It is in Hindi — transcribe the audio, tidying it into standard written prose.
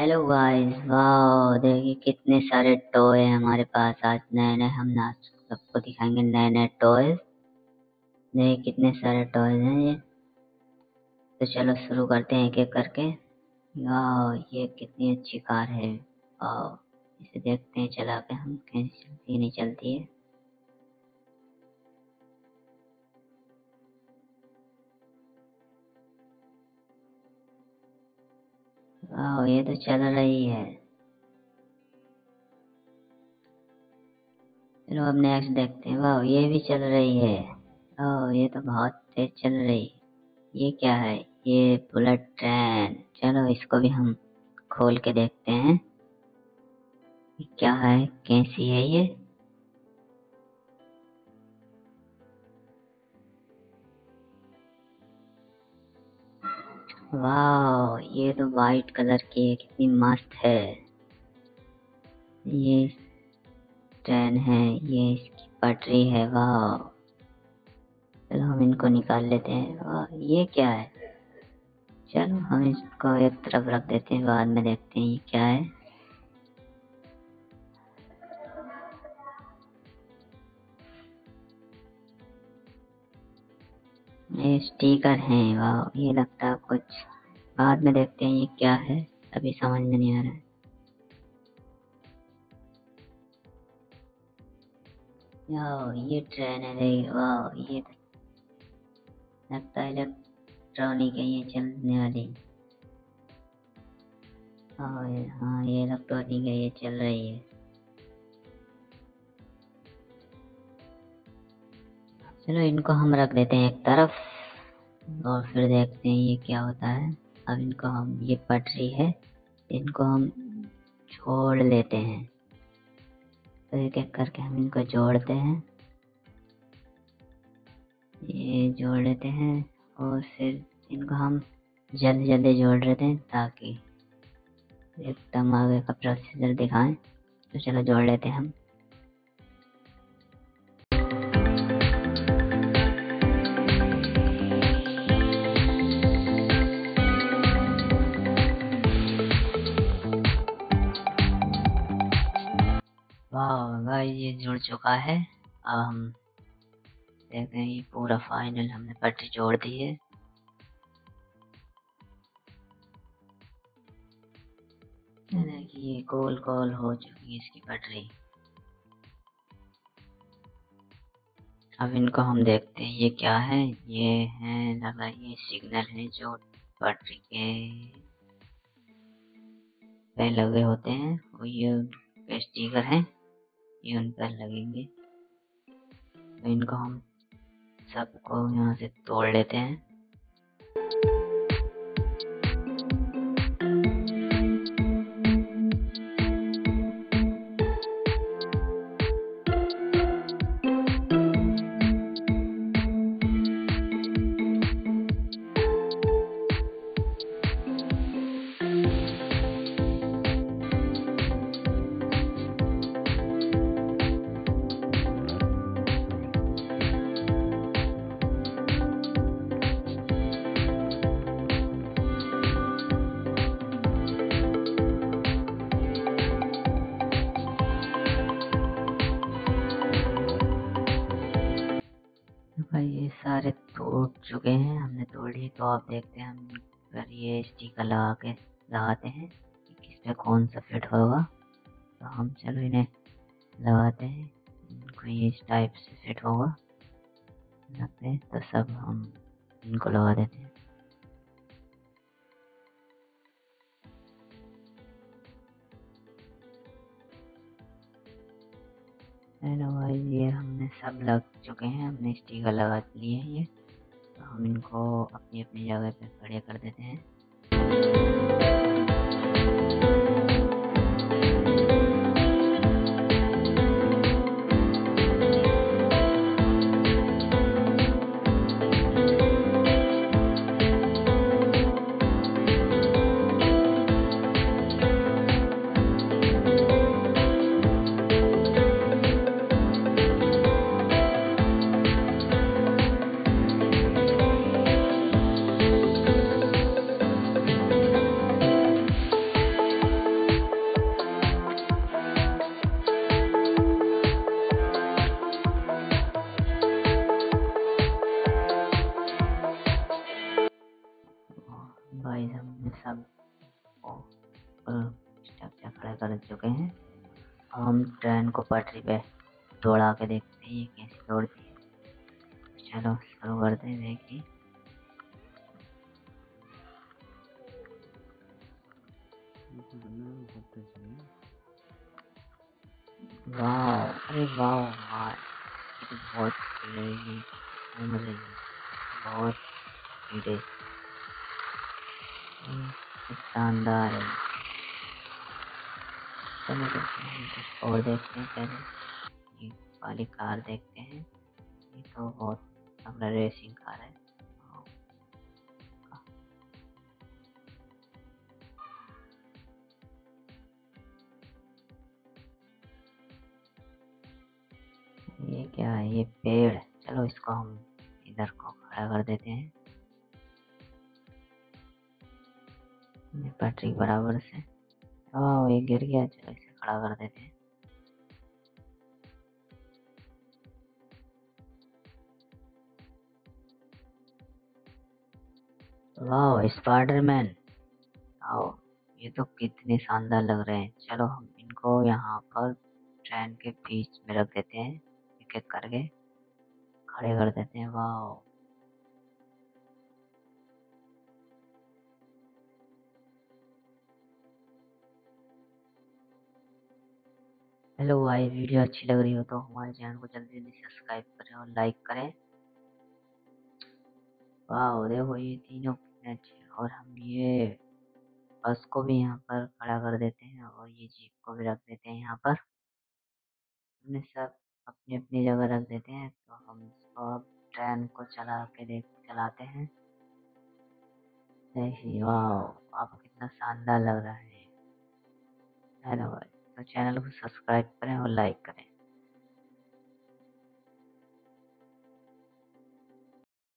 हेलो गाइस, वाह देखिए कितने सारे टॉय हमारे पास आज नए नए। हम ना सबको दिखाएंगे नए नए टॉय। देखिए कितने सारे टॉय हैं ये। तो चलो शुरू करते हैं एक एक करके। वाह ये कितनी अच्छी कार है। वाह इसे देखते हैं चला के हम, कहीं चलती नहीं चलती है। वाह ये तो चल रही है। चलो अब नेक्स्ट देखते हैं। वाह ये भी चल रही है। ओह ये तो बहुत तेज चल रही है। ये क्या है? ये बुलेट ट्रेन। चलो इसको भी हम खोल के देखते हैं क्या है, कैसी है ये। वाह ये तो वाइट कलर की है, कितनी मस्त है ये ट्रेन है। ये इसकी पटरी है। वाह चलो हम इनको निकाल लेते हैं। वाह ये क्या है? चलो हम इसको एक तरफ रख देते हैं, बाद में देखते हैं ये क्या है। ये स्टीकर हैं। वाह ये लगता है कुछ, बाद में देखते हैं ये क्या है, अभी समझ में नहीं आ रहा है। ये ट्रेन है। वाह ये लगता है इलेक्ट्रॉनिक है, ये चलने वाली। हाँ ये इलेक्ट्रॉनिक है, ये चल रही है। चलो इनको हम रख देते हैं एक तरफ और फिर देखते हैं ये क्या होता है। अब इनको हम, ये पटरी है, इनको हम छोड़ लेते हैं। तो एक एक करके हम इनको जोड़ते हैं, ये जोड़ लेते हैं और फिर इनको हम जल्दी जल्दी जोड़ लेते हैं ताकि एकदम आगे का प्रोसीजर दिखाएं। तो चलो जोड़ लेते हैं हम। वाह ये जुड़ चुका है। अब हम देखते हैं ये पूरा फाइनल हमने पटरी जोड़ दी है। देखिए गोल गोल हो चुकी है इसकी पटरी। अब इनको हम देखते हैं ये क्या है। ये है लगा, ये सिग्नल है जो पटरी के लगे होते हैं। और ये स्टीकर है, ये उन पर लगेंगे। तो इनको हम सबको यहाँ से तोड़ लेते हैं। ये सारे तोड़ चुके हैं हमने, तोड़ी। तो आप देखते हैं हम पर ये स्टिकर लगा के लगाते हैं कि किस पे कौन सा फिट होगा। तो हम चलो इन्हें लगाते हैं, इनको ये इस टाइप से फिट होगा लगते हैं। तो सब हम इनको लगा देते हैं। हेलो भाई ये हमने सब लग चुके हैं, हमने स्टिकर लगा लिए हैं ये। तो हम इनको अपनी अपनी जगह पे खड़े कर देते हैं। सब स्ट्रक्चर खड़ा कर चुके हैं। हम ट्रेन को पटरी पे दौड़ा के देखते हैं ये कैसे दौड़ती है। चलो शुरू करते हैं, देखिए। अरे वाह, तो बहुत मज़े बहुत शानदार है। चलो कुछ और देखते हैं। पहले ये वाली कार देखते हैं, ये तो बहुत अपना रेसिंग कार है। ये क्या है? ये पेड़। चलो इसको हम इधर को खड़ा कर देते हैं पटरी बराबर से। ये गिर गया, चलो इसे खड़ा कर देते हैं। वाह स्पाइडरमैन, आओ ये तो कितने शानदार लग रहे हैं। चलो हम इनको यहाँ पर ट्रेन के बीच में रख देते हैं, करके खड़े कर देते हैं। वाह हेलो भाई, वीडियो अच्छी लग रही हो तो हमारे चैनल को जल्दी सब्सक्राइब करें और लाइक करें। वाह देखो ये तीनों कितने अच्छे। और हम ये बस को भी यहाँ पर खड़ा कर देते हैं और ये जीप को भी रख देते हैं यहाँ पर। हमने सब अपनी अपनी जगह रख देते हैं। तो हम इसको ट्रेन को चलाते हैं। वाह आपको कितना शानदार लग रहा है। हेलो भाई, तो चैनल को सब्सक्राइब करें और लाइक करें।